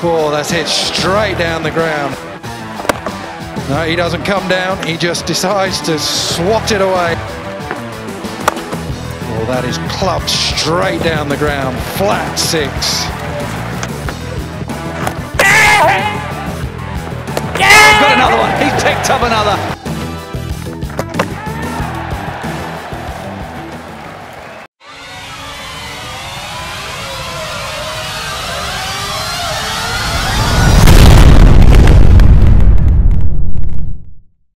Oh, that's hit straight down the ground. No, he doesn't come down, he just decides to swat it away. Oh, that is clubbed straight down the ground, flat six. Got another one, he's picked up another.